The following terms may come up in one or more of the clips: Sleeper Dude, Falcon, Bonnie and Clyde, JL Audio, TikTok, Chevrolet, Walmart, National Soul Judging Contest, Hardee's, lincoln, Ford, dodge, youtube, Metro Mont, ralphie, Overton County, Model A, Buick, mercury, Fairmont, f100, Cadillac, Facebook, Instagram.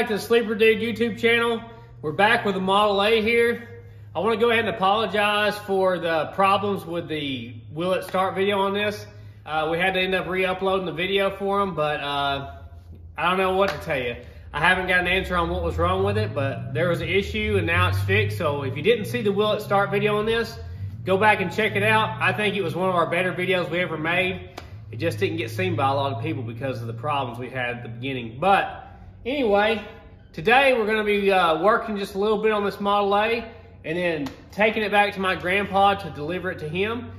back to the Sleeper Dude YouTube channel. We're back with a Model A here. I want to go ahead and apologize for the problems with the Will It Start video on this. We had to end up re-uploading the video for them, but I don't know what to tell you. I haven't got an answer on what was wrong with it, but there was an issue and now it's fixed. So if you didn't see the Will It Start video on this, go back and check it out. I think it was one of our better videos we ever made. It just didn't get seen by a lot of people because of the problems we had at the beginning. But anyway, today we're gonna be working just a little bit on this Model A and then taking it back to my grandpa to deliver it to him.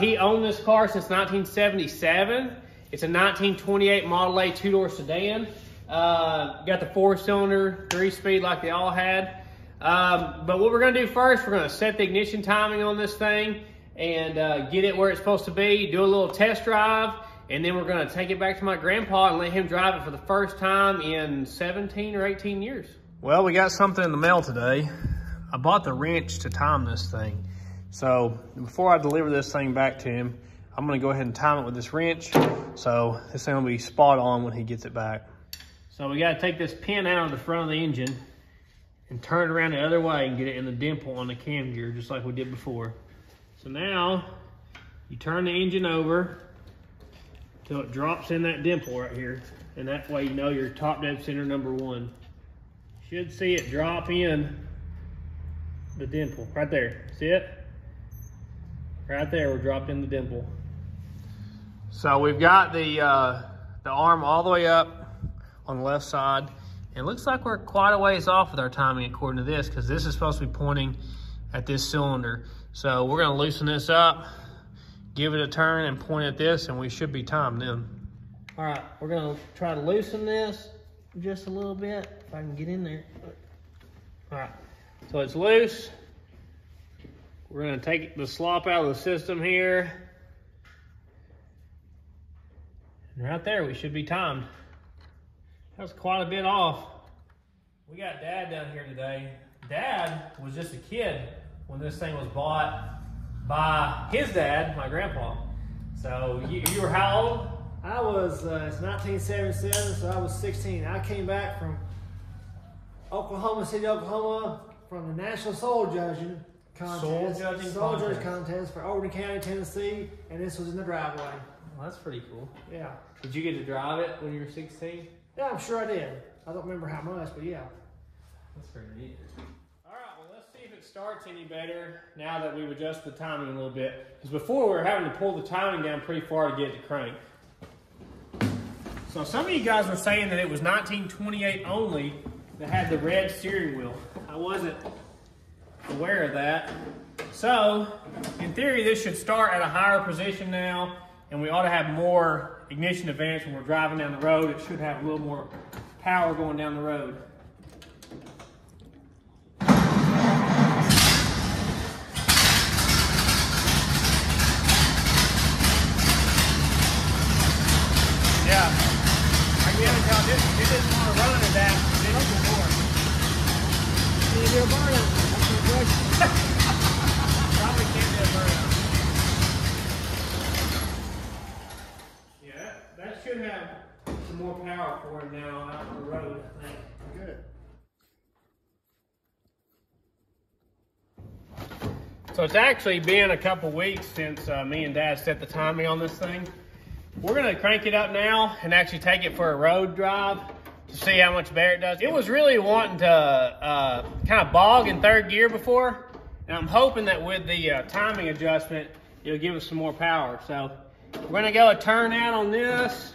He owned this car since 1977. It's a 1928 Model A two-door sedan. Got the four-cylinder, three-speed like they all had. But what we're gonna do first, we're gonna set the ignition timing on this thing and get it where it's supposed to be, do a little test drive, and then we're gonna take it back to my grandpa and let him drive it for the first time in 17 or 18 years. Well, we got something in the mail today. I bought the wrench to time this thing. So before I deliver this thing back to him, I'm gonna go ahead and time it with this wrench. So this thing will be spot on when he gets it back. So we gotta take this pin out of the front of the engine and turn it around the other way and get it in the dimple on the cam gear, just like we did before. So now you turn the engine over till it drops in that dimple right here. And that way you know your top dead center number one. Should see it drop in the dimple right there. See it? Right there, we're dropped in the dimple. So we've got the arm all the way up on the left side. It looks like we're quite a ways off with our timing according to this, because this is supposed to be pointing at this cylinder. So we're gonna loosen this up, give it a turn and point at this, and we should be timed in. All right, we're gonna try to loosen this just a little bit, if I can get in there. All right, so it's loose. We're gonna take the slop out of the system here. And right there, we should be timed. That's quite a bit off. We got Dad down here today. Dad was just a kid when this thing was bought by his dad, my grandpa. So you were how old? I was, it's 1977, so I was 16. I came back from Oklahoma City, Oklahoma, from the National Soul Judging Contest. Soul Judging Contest for Overton County, Tennessee, and this was in the driveway. Well, that's pretty cool. Yeah. Did you get to drive it when you were 16? Yeah, I'm sure I did. I don't remember how much, but yeah. That's pretty neat. All right, well, let's see if it starts any better now that we've adjusted the timing a little bit. Because before we were having to pull the timing down pretty far to get it to crank. So some of you guys were saying that it was 1928 only that had the red steering wheel. I wasn't aware of that. So, in theory, this should start at a higher position now, and we ought to have more ignition advance when we're driving down the road. It should have a little more power going down the road. Yeah, I can never tell this is not running that. It's open door. Can you do a burnout? That's a question. Probably can't do a burnout. That should have some more power for him now out on the road, I think. Good. So it's actually been a couple weeks since me and Dad set the timing on this thing. We're gonna crank it up now and actually take it for a road drive to see how much better it does. It was really wanting to kind of bog in third gear before, and I'm hoping that with the timing adjustment, it'll give us some more power. So we're gonna go a turn out on this,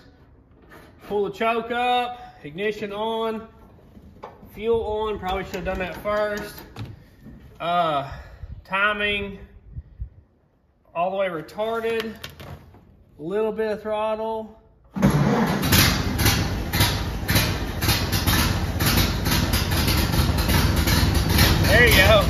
pull the choke up, ignition on, fuel on, probably should have done that first. Timing, all the way retarded, a little bit of throttle. There you go.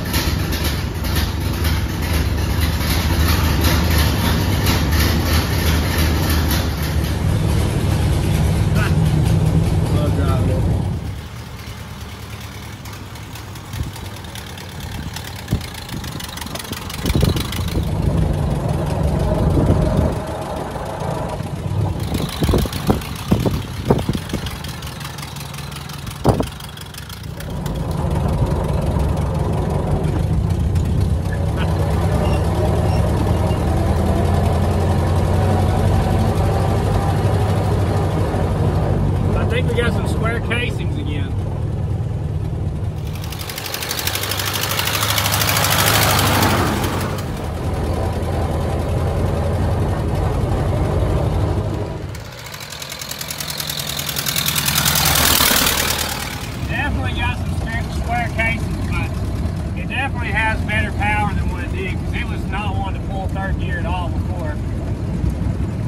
full third gear at all before.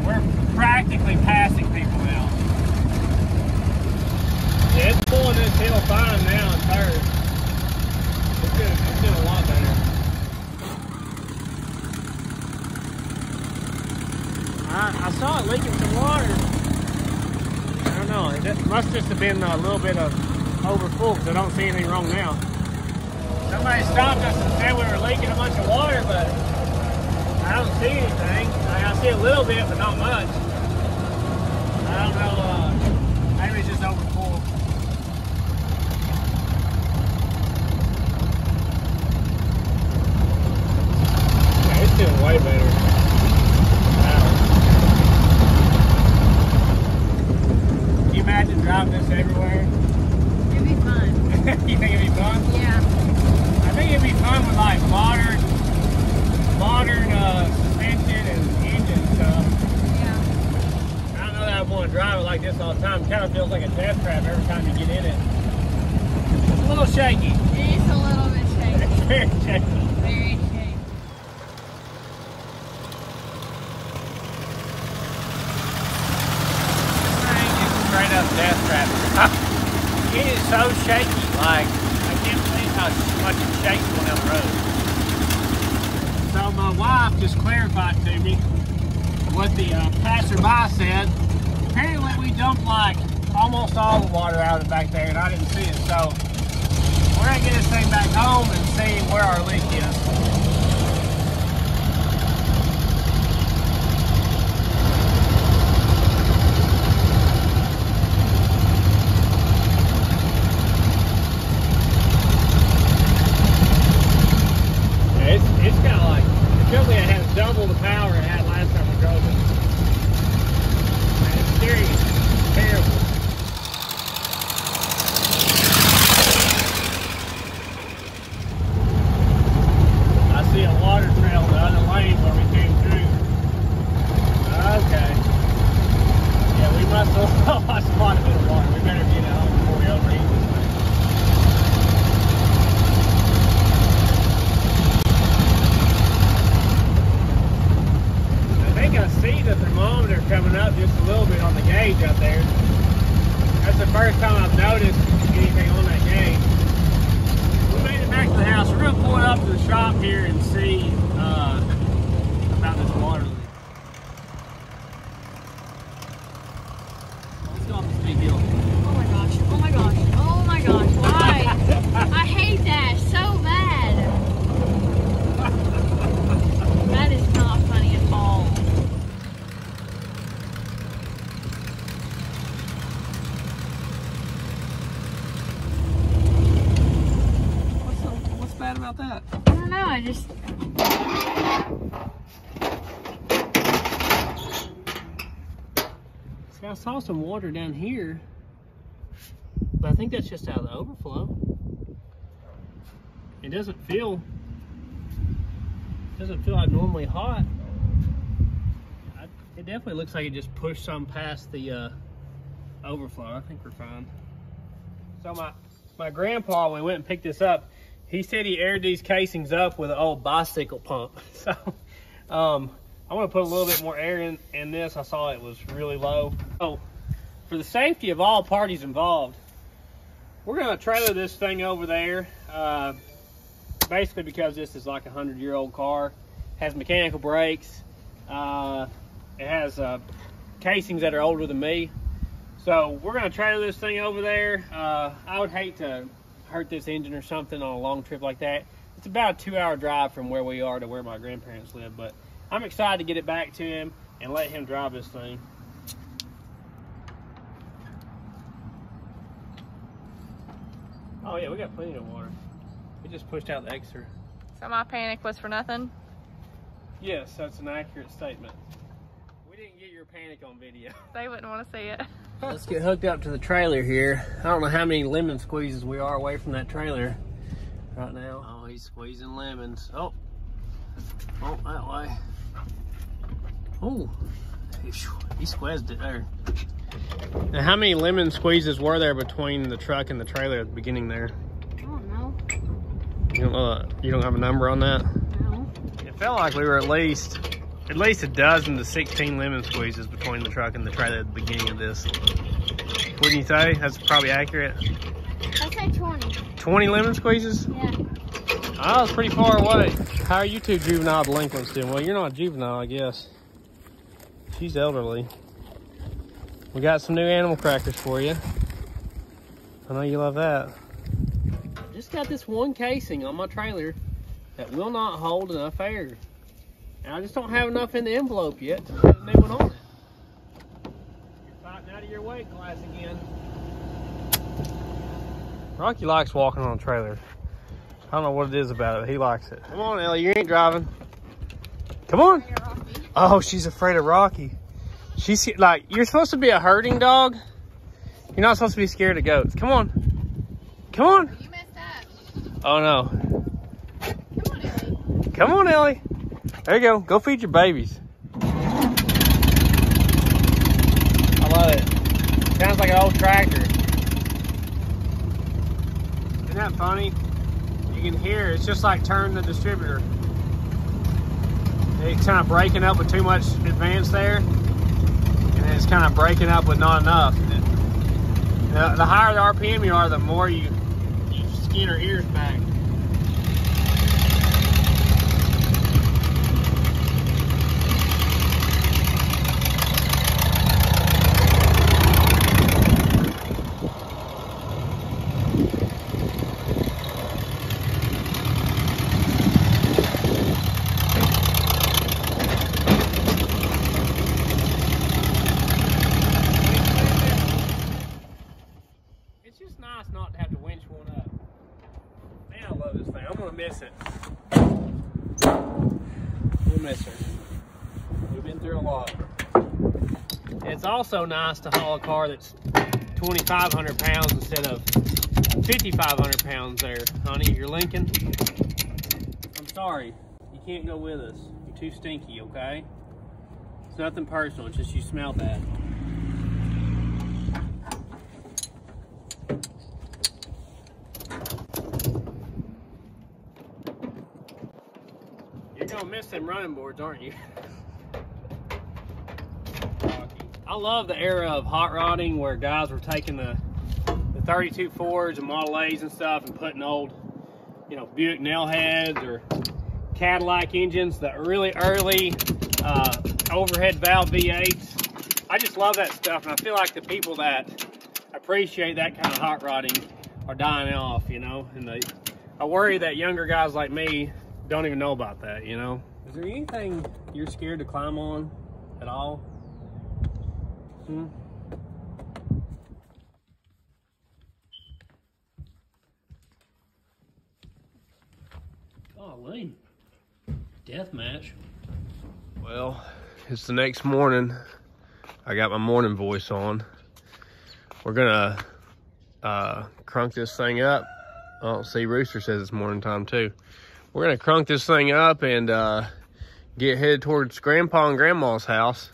We're practically passing people now. Yeah, it's pulling this hill fine now in third. It's doing a lot better. I saw it leaking some water. I don't know. It must just have been a little bit of overfull because I don't see anything wrong now. Somebody stopped us and said we were leaking a bunch of water, but I don't see anything. I see a little bit, but not much. I don't know. Maybe it's just overfull. Yeah, it's doing way better. Wow. Can you imagine driving this everywhere? It'd be fun. You think it'd be fun? Yeah. I think it'd be fun with like modern suspension and engine stuff. Yeah. I don't know that I want to drive it like this all the time. It kind of feels like a death trap every time you get in it. It's a little shaky. It is a little bit shaky. It's very shaky. Very shaky. This thing is straight up death trap. It is so shaky, like. How much it shakes on that road. So my wife just clarified to me what the passerby said. Apparently we dumped like almost all the water out of it back there and I didn't see it. So we're gonna get this thing back home and see where our leak is. I saw some water down here, but I think that's just out of the overflow. It doesn't feel abnormally hot. It definitely looks like it just pushed some past the overflow. I think we're fine. So my grandpa, when we went and picked this up, he said he aired these casings up with an old bicycle pump. So I want to put a little bit more air in this. I saw it was really low. So for the safety of all parties involved, we're going to trailer this thing over there, basically because this is like a 100-year-old car. It has mechanical brakes. It has casings that are older than me. So we're going to trailer this thing over there. I would hate to hurt this engine or something on a long trip like that. It's about a 2-hour drive from where we are to where my grandparents live, but I'm excited to get it back to him and let him drive this thing. Oh yeah, we got plenty of water. We just pushed out the extra. So my panic was for nothing? Yes, that's an accurate statement. We didn't get your panic on video. They wouldn't want to see it. Let's get hooked up to the trailer here. I don't know how many lemon squeezes we are away from that trailer right now. Oh, he's squeezing lemons. Oh, that way. Oh, he squeezed it there. Now, how many lemon squeezes were there between the truck and the trailer at the beginning there? I don't know. You don't have a number on that? No. It felt like we were at least a dozen to 16 lemon squeezes between the truck and the trailer at the beginning of this. Wouldn't you say? That's probably accurate. I say 20. 20 lemon squeezes? Yeah. I was pretty far away. How are you two juvenile delinquents doing? Well, you're not a juvenile, I guess. She's elderly. We got some new animal crackers for you. I know you love that. I just got this one casing on my trailer that will not hold enough air. And I just don't have enough in the envelope yet to put a new one on it. You're fighting out of your weight class again. Rocky likes walking on a trailer. I don't know what it is about it. He likes it. Come on, Ellie. You ain't driving. Come on. Oh, she's afraid of Rocky. She's like, you're supposed to be a herding dog. You're not supposed to be scared of goats. Come on. Come on. You messed up. Oh, no. Come on, Ellie. Come on, Ellie. There you go. Go feed your babies. I love it. Sounds like an old tractor. Isn't that funny? You can hear it's just like turn the distributor. It's kind of breaking up with too much advance there. And then it's kind of breaking up with not enough. The higher the RPM you are, the more you skin her ears back. Also nice to haul a car that's 2,500 pounds instead of 5,500 pounds there, honey. You're Lincoln. I'm sorry. You can't go with us. You're too stinky, okay? It's nothing personal. It's just you smell bad. You're going to miss them running boards, aren't you? I love the era of hot rodding where guys were taking the 32 Fords and Model A's and stuff and putting old, you know, Buick nail heads or Cadillac engines, the really early overhead valve V8s. I just love that stuff, and I feel like the people that appreciate that kind of hot rodding are dying off, you know, and I worry that younger guys like me don't even know about that, you know. Is there anything you're scared to climb on at all? Golly, death match. Well, it's the next morning. I got my morning voice on. We're gonna crunk this thing up. Oh, see, Rooster says it's morning time too. We're gonna crunk this thing up and get headed towards Grandpa and Grandma's house.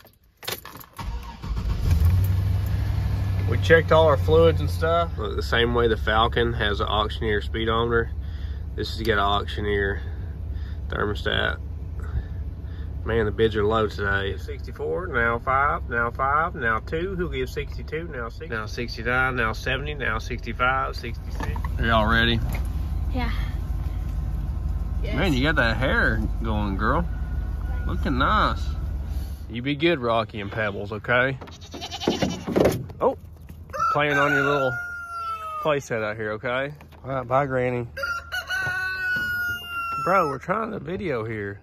We checked all our fluids and stuff. The same way the Falcon has an auctioneer speedometer, this has got an auctioneer thermostat. Man, the bids are low today. 64, now 5, now 5, now 2. Who gives 62, now 6, now 69, now 70, now 65, 66. Are y'all ready? Yeah. Yes. Man, you got that hair going, girl. Looking nice. You be good, Rocky and Pebbles, okay? Oh. Playing on your little playset out here, okay? All right, bye, Granny. Bro, we're trying to video here.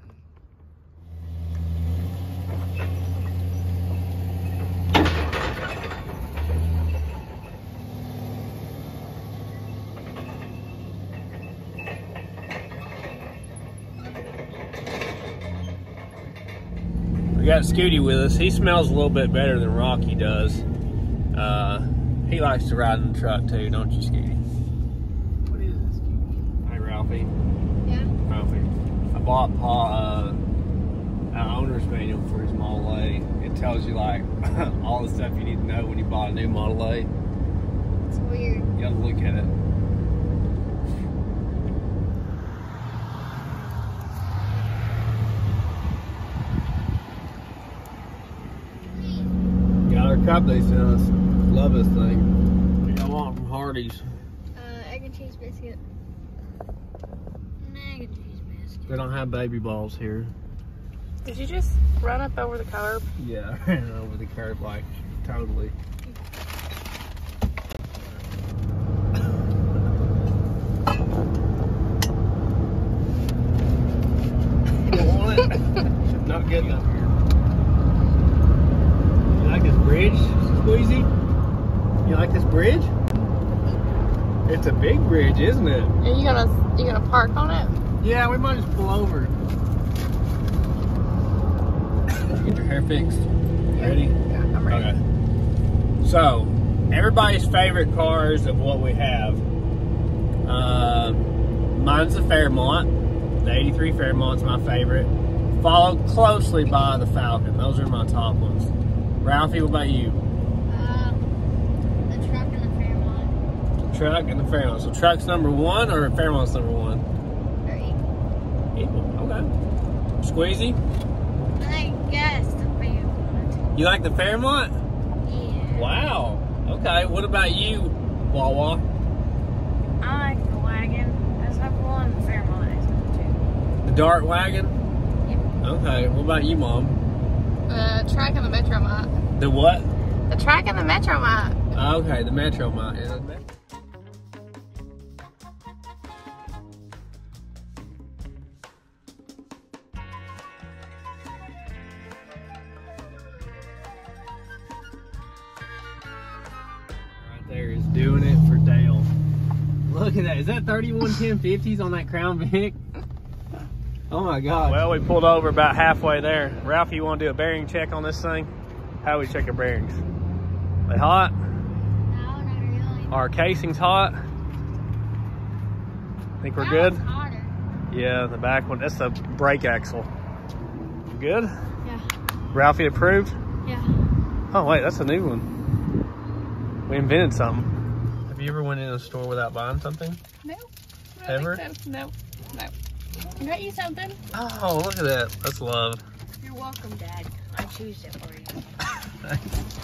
We got Scooty with us. He smells a little bit better than Rocky does. He likes to ride in the truck too, don't you, Scooty? What is this, Scooty? Hey, Ralphie. Yeah? Ralphie. I bought Pa an owner's manual for his Model A. It tells you, like, all the stuff you need to know when you buy a new Model A. It's weird. You gotta look at it. cup they sent us. Love this thing. What do y'all want from Hardee's? Egg and cheese biscuit. Egg and cheese biscuit. They don't have baby balls here. Did you just run up over the curb? Yeah, I ran over the curb like totally. Not getting up here. You like this bridge, Squeezy? You like this bridge? It's a big bridge, isn't it? And you gonna park on it? Yeah, we might just pull over. Get your hair fixed. You ready? Yeah, I'm ready. Okay. So, everybody's favorite cars of what we have. Mine's the Fairmont. The 83 Fairmont's my favorite. Followed closely by the Falcon. Those are my top ones. Ralphie, what about you? The truck and the Fairmont. The truck and the Fairmont. So truck's number one or Fairmont's number one? They're equal. Equal, okay. Squeezy? I guess the Fairmont. You like the Fairmont? Yeah. Wow. Okay, what about you, Wawa? I like the wagon. That's number one. The Fairmont is number two. The Dart wagon? Okay, what about you, Mom? The track and the Metro Mont. The what? The track and the Metro Mont. Okay, the Metro Mont. Yeah. Right there is doing it for Dale. Look at that. Is that 31 1050s on that Crown Vic? Oh my God. Well, we pulled over about halfway there. Ralph, you want to do a bearing check on this thing? How do we check our bearings? Are they hot? No, not really. Our casing's hot? Think we're good? It's hotter. Yeah, the back one. That's the brake axle. Good? Yeah. Ralphie approved? Yeah. Oh, wait, that's a new one. We invented something. Have you ever went into a store without buying something? No. Ever? So. No. No. I got you something. Oh, look at that. That's love. You're welcome, Dad. I choose it for you. Thanks.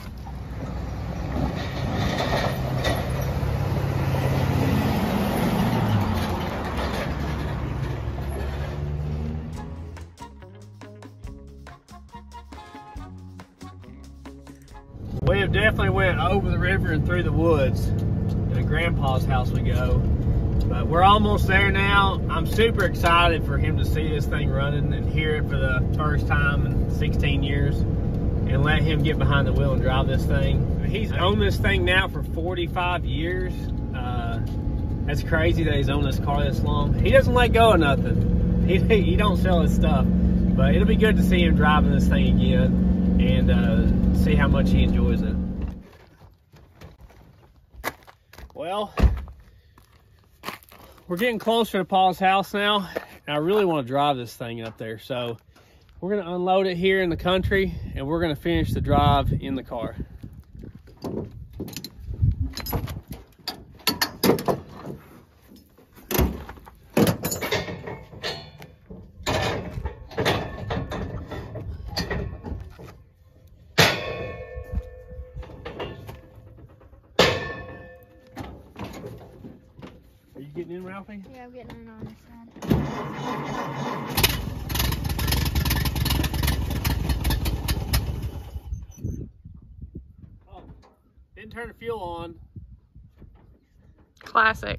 We have definitely went over the river and through the woods. To Grandpa's house we go. But we're almost there now. I'm super excited for him to see this thing running and hear it for the first time in 16 years and let him get behind the wheel and drive this thing. He's owned this thing now for 45 years. That's crazy that he's owned this car this long. He doesn't let go of nothing. He don't sell his stuff. But it'll be good to see him driving this thing again and see how much he enjoys it. Well, we're getting closer to Paul's house now, and I really want to drive this thing up there. So we're going to unload it here in the country, and we're going to finish the drive in the car. Getting in, Ralphie? Yeah, I'm getting in on this side. Oh, didn't turn the fuel on. Classic.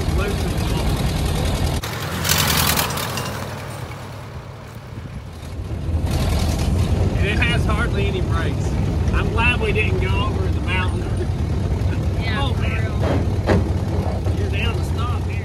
And it has hardly any brakes. I'm glad we didn't go over the mountain. Yeah, oh, man. For real. You're down to stop here.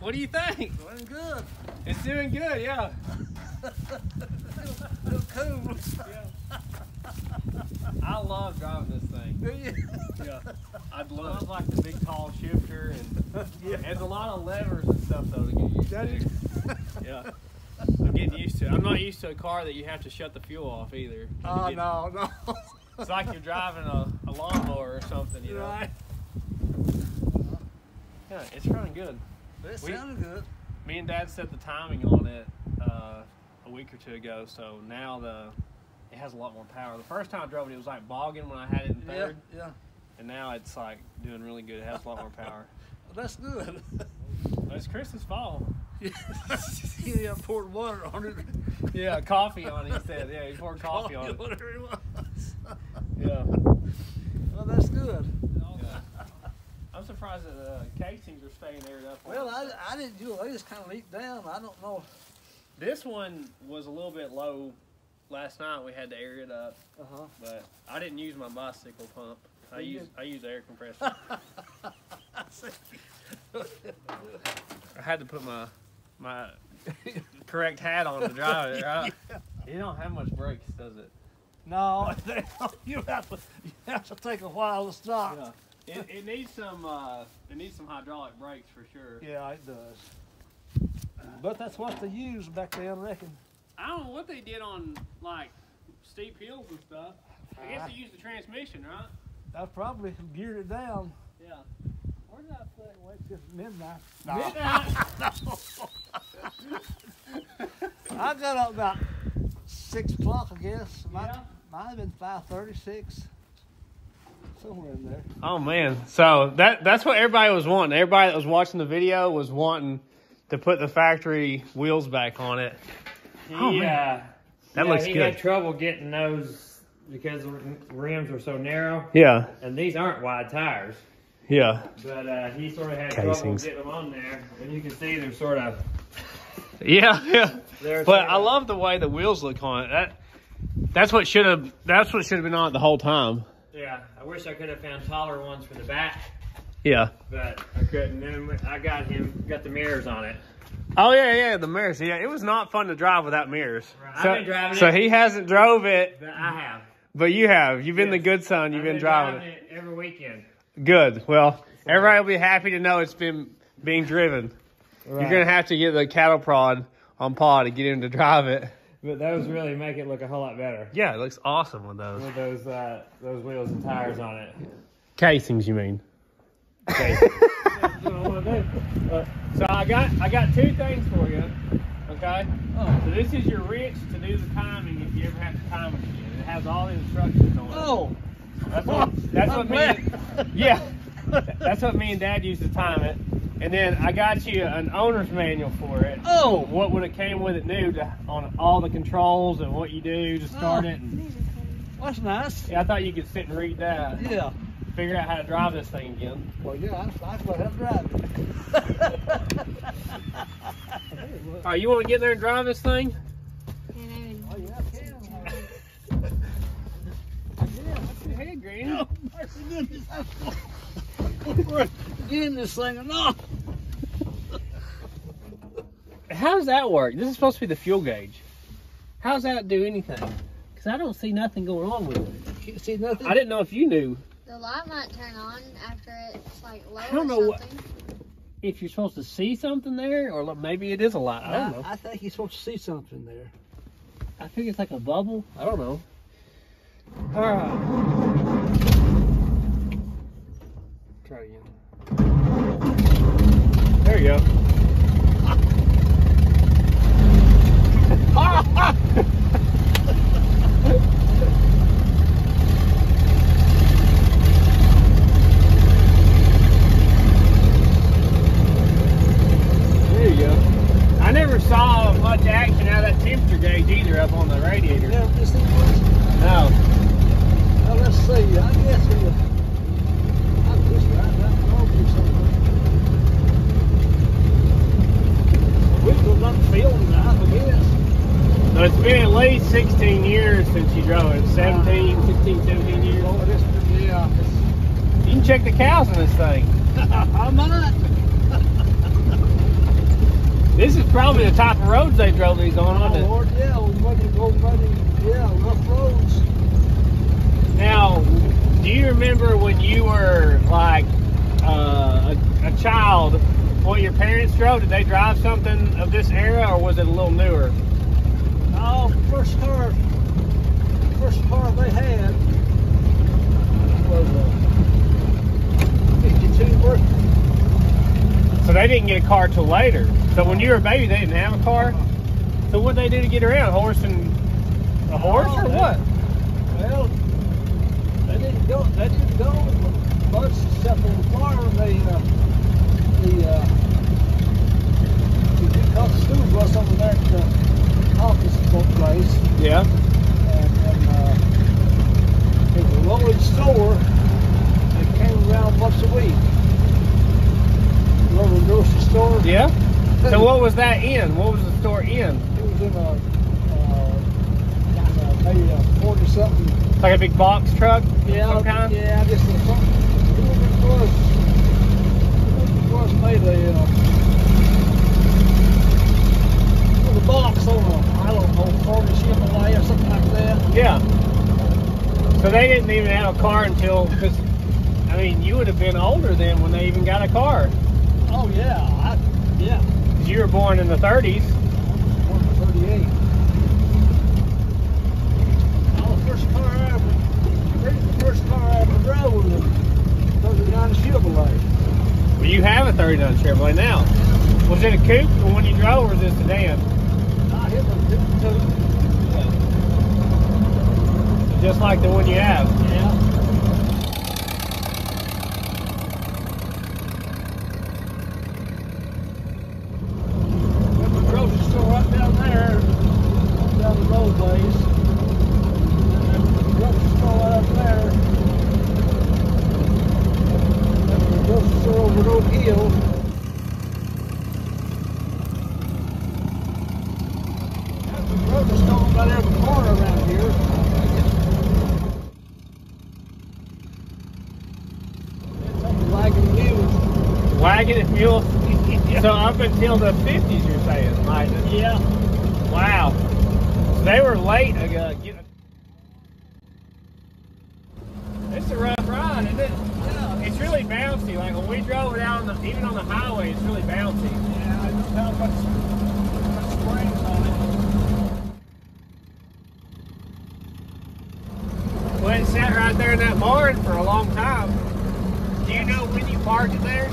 What do you think? Doing good. It's doing good, yeah. Little cool. Yeah. I love driving this thing. Do you? Yeah. I'd love like the big tall shifter and yeah. There's a lot of levers and stuff though to get used to. Yeah. I'm getting used to it. I'm not used to a car that you have to shut the fuel off either. Oh no, no. It's like you're driving a lawnmower or something, you know. Right. Yeah, it's running good. It sounded good. Me and Dad set the timing on it a week or two ago, so now it has a lot more power. The first time I drove it, it was like bogging when I had it in third. Yeah, yeah. And now it's like doing really good. It has a lot more power. Well, that's good. Well, it's Chris's fault. Yeah, poured water on it. Yeah, coffee on it, he said. Yeah, he poured coffee on it. Whatever it was. Yeah. Well, that's good. Yeah. I'm surprised that the casings are staying aired up. Well, I didn't do it. They just kind of leaked down. I don't know. This one was a little bit low last night. We had to air it up. Uh-huh. But I didn't use my bicycle pump. I use air compressor. I had to put my correct hat on to drive it, right? Yeah. You don't have much brakes, does it? No. you have to take a while to stop. Yeah. It needs some. It needs some hydraulic brakes for sure. Yeah, it does. But that's what they used back then, I reckon. I don't know what they did on like steep hills and stuff. I guess they used the transmission, right? I probably geared it down. Yeah. Where did I put it? Well, it's just midnight. No. Midnight. I got up about 6 o'clock, I guess. Might have been 5:36. Somewhere in there. Oh man, so that's what everybody was wanting. Everybody that was watching the video was wanting to put the factory wheels back on it. That looks good. He had trouble getting those because the rims were so narrow. Yeah. And these aren't wide tires. Yeah. But he sort of had trouble getting them on there, and you can see they're sort of. Yeah, yeah. But I love the way the wheels look on it. That's what should have been on it the whole time. Yeah, I wish I could have found taller ones for the back. Yeah. But I couldn't. Then I got the mirrors on it. Oh, yeah, the mirrors. Yeah, it was not fun to drive without mirrors. Right. So, I've been driving it. So he hasn't drove it. But I have. But you have. You've been the good son. You've been driving it. Every weekend. Good. Well, everybody will be happy to know it's been being driven. Right. You're going to have to get the cattle prod on Pa to get him to drive it. But those really make it look a whole lot better. Yeah, it looks awesome with those. With those wheels and tires on it. Casings, you mean? Casings. So I got two things for you. Okay. Oh. So this is your wrench to do the timing if you ever have to time it again. It has all the instructions on it. Oh. That's what me and Dad used to time it. And then I got you an owner's manual for it. Oh! What would it came with it new on all the controls and what you do to start it. And, that's nice. Yeah, I thought you could sit and read that. Yeah. Figure out how to drive this thing again. Well, yeah, I still have to drive it. All right, you want to get in there and drive this thing? Oh, yeah. goodness, I was getting this thing and all. How does that work? This is supposed to be the fuel gauge. How does that do anything? Because I don't see nothing going on with it. You see nothing? I didn't know if you knew. The light might turn on after it's like low or something. I don't know what, if you're supposed to see something there, or maybe it is a light. I don't know. I think you're supposed to see something there. I think it's like a bubble. I don't know. All right. Try it again. There you go. There you go. I never saw much action out of that temperature gauge either up on the radiator. No. Well, let's see. I guess we'll... So it's been at least 16 years since you drove it. 17 years. Oh, this, yeah. You can check the cows in this thing. I might. This is probably the type of roads they drove these on, isn't it? Lord, yeah, old muddy, yeah, rough roads. Now, do you remember when you were like a child, what your parents drove? Did they drive something of this era, or was it a little newer? Oh, first car they had was a 52 Mercury. So they didn't get a car till later. So when you were a baby, they didn't have a car. So what did they do to get around? A horse, or what? Well, they didn't go much except in the farm. They caught the school bus over there at the office place. Yeah. And it was a low-end store that came around once a week. Remember the grocery store? Yeah. So what was that in? What was the store in? It was in maybe a 40-something. Like a big box truck? Yeah. Some kind? Yeah, just a truck. It was made a box on a, I don't know, Ford Chevrolet or something like that. Yeah. So they didn't even have a car until, because, I mean, you would have been older then when they even got a car. Oh, yeah. Yeah. Because you were born in the 30s. I was born in 38. The first car I ever drove was a 39 Chevrolet. Well, you have a 39 Chevrolet now. Was it a coupe or when you drove, or was it a sedan? It was a coupe. Just like the one you have. Yeah. Until the 50s, you're saying, right? Yeah. Wow. So they were late. It's a rough ride, isn't it? Yeah. It's really bouncy. Like when we drove it out, even on the highway, it's really bouncy. Yeah, I just found a bunch of springs on it. Well, it sat right there in that barn for a long time. Do you know when you parked it there?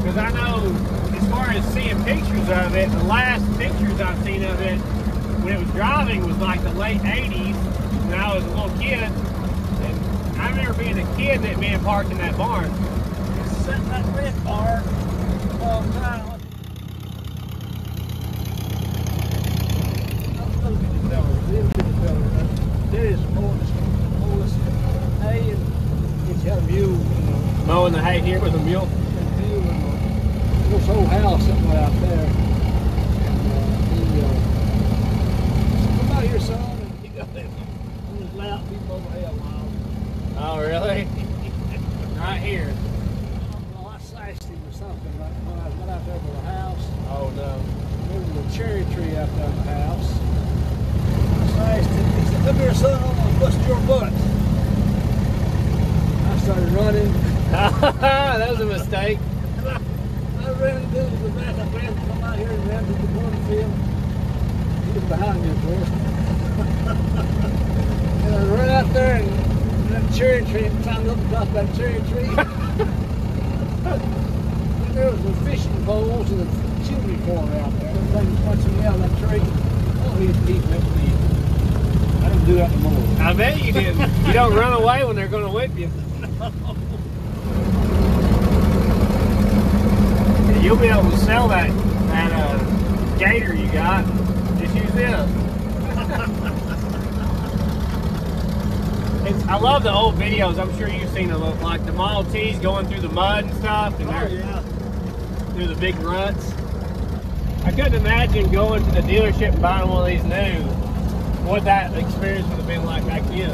Because I know, as far as seeing pictures of it, the last pictures I've seen of it when it was driving was like the late 80s when I was a little kid. And I remember being a kid and it being parked in that barn. It's sitting in that red barn a long time. It's got a mule. Mowing the hay here with a mule. This old house somewhere out there. And come out here, son, and he got that. He was loud, people over here a while. Come here, son, I'm gonna bust your butt. I started running. That was a mistake. I ran into the bathroom. I come out here and ran to the cornfield. He was behind me, of course. And I ran out there and that cherry tree, climbed up across that cherry tree. There was a fishing pole to the chimney corner out there. Everybody was punching me out of that tree. Oh, he's beating up me. I didn't do that anymore. I bet you didn't. You don't run away when they're going to whip you. No. Yeah, you'll be able to sell that gator you got. Just use this. I love the old videos. I'm sure you've seen them. Like the Model T's going through the mud and stuff. And oh, yeah. Through the big ruts. I couldn't imagine going to the dealership and buying one of these new. What that experience would have been like back then.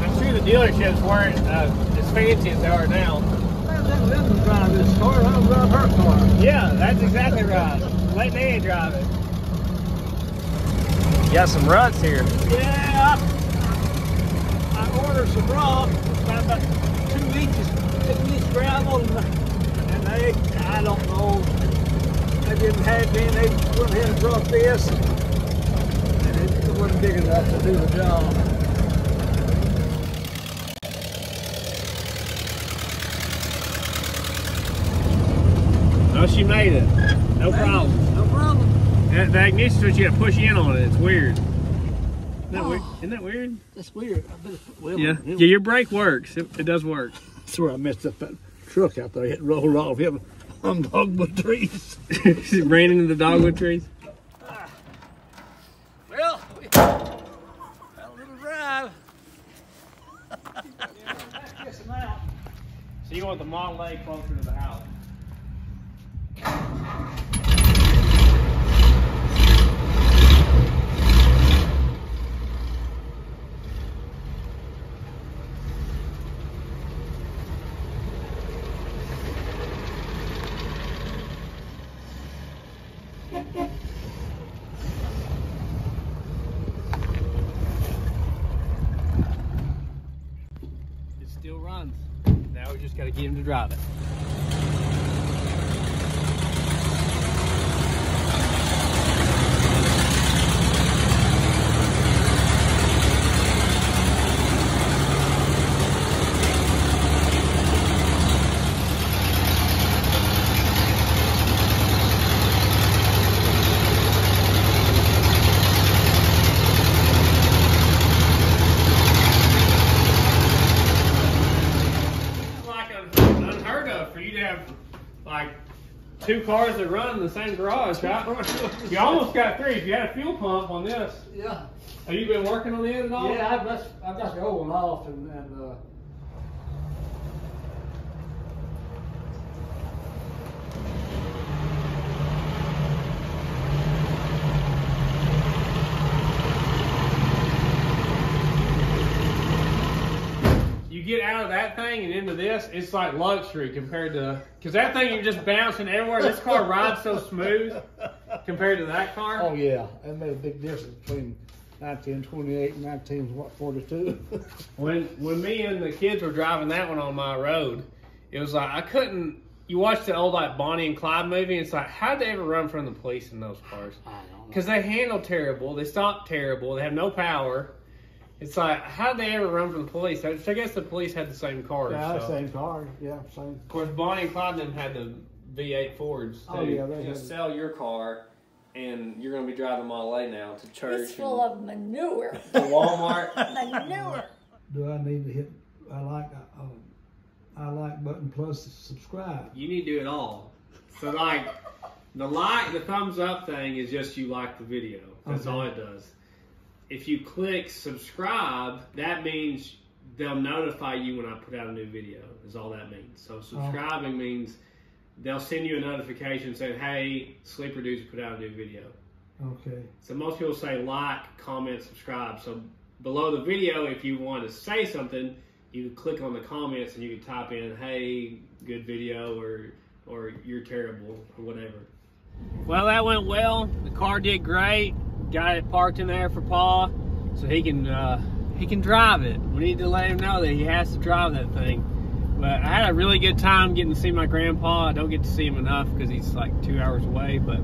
I'm sure the dealerships weren't as fancy as they are now. Let them drive this car. I'll drive her car. Yeah, that's exactly right. Let Nan drive it. Got some ruts here. Yeah. I ordered some rock. About 2 inches. Gravel and they, I don't know, they didn't have any, they went ahead and brought this and it wasn't big enough to do the job. No, she made it. No problem. No problem. The ignition switch, you gotta push in on it. It's weird. Isn't that, weird? Isn't that weird? That's weird. I bet it's, well, yeah. Yeah, your brake works. It does work. That's where I messed up that truck out there. It rolled off him on dogwood trees. It ran into the dogwood trees? Well, we had a little drive. So you want the Model A closer to the house? Got to get him to drive it. Two cars that run in the same garage, right? You almost got three. If you had a fuel pump on this. Yeah. Have you been working on the end at all? Yeah, I've got the old one off and you get out of that thing and into this, it's like luxury compared to, because that thing you're just bouncing everywhere. This car rides so smooth compared to that car. Oh yeah, that made a big difference between 1928 and 1942. when me and the kids were driving that one on my road, it was like I couldn't. You watch the old like Bonnie and Clyde movie, and it's like how'd they ever run from the police in those cars? I don't know. Because they handle terrible, they stop terrible, they have no power. It's like, how did they ever run from the police? I guess the police had the same cars. Yeah, so. Same car. Yeah, same. Of course, Bonnie and Clyde them had the V8 Fords. Too. Oh, yeah, they had. Sell your car, and you're going to be driving Model A now to church. It's full of manure. To Walmart. Manure. Do I need to hit, I like button plus to subscribe? You need to do it all. So, like, the thumbs up thing is just you like the video. That's okay. All it does. If you click subscribe, that means they'll notify you when I put out a new video, is all that means. So subscribing means they'll send you a notification saying, hey, Sleeper Dude's put out a new video. Okay. So most people say like, comment, subscribe. So below the video, if you want to say something, you can click on the comments and you can type in, hey, good video, or you're terrible, or whatever. Well, that went well. The car did great. got it parked in there for Pa, so he can drive it. We need to let him know that he has to drive that thing. But I had a really good time getting to see my grandpa. I don't get to see him enough because he's like 2 hours away, but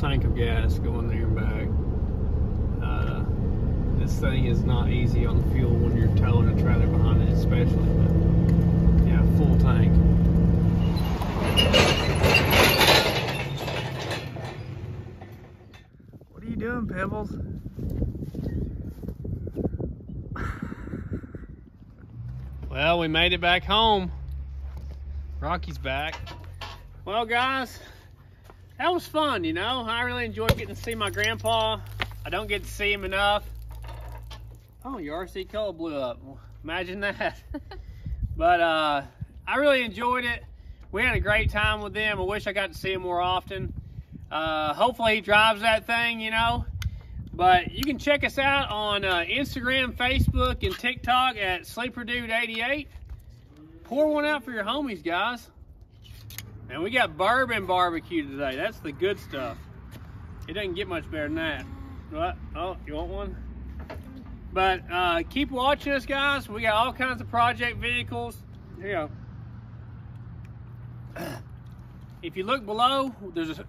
tank of gas going there and back. This thing is not easy on the fuel when you're towing a trailer behind it, especially. But yeah, full tank. What are you doing, Pebbles? Well, we made it back home. Rocky's back. Well, guys, that was fun, you know. I really enjoyed getting to see my grandpa. I don't get to see him enough. Oh, your RC color blew up. Imagine that. But I really enjoyed it. We had a great time with them. I wish I got to see him more often. Hopefully he drives that thing, you know. But you can check us out on Instagram, Facebook, and TikTok at SleeperDude88. Pour one out for your homies, guys. And we got bourbon barbecue today. That's the good stuff. It doesn't get much better than that. What? Oh, you want one? But keep watching us, guys. We got all kinds of project vehicles. Here you go. If you look below,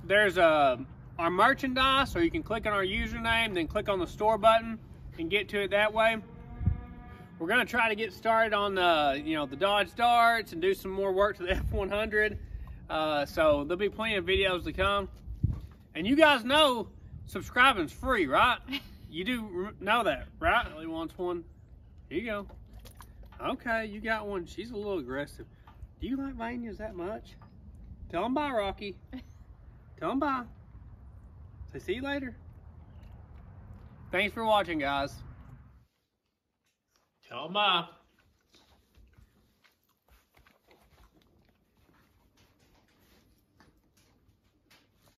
there's our merchandise, or you can click on our username, then click on the store button and get to it that way. We're gonna try to get started on the, you know, the Dodge Darts and do some more work to the F100. So there'll be plenty of videos to come, and you guys know subscribing's free, right? You do know that, right? Ellie wants one. Here you go. Okay, you got one. She's a little aggressive. Do you like vanias that much? Tell them bye, Rocky. Tell them bye. Say see you later. Thanks for watching, guys. Tell them bye.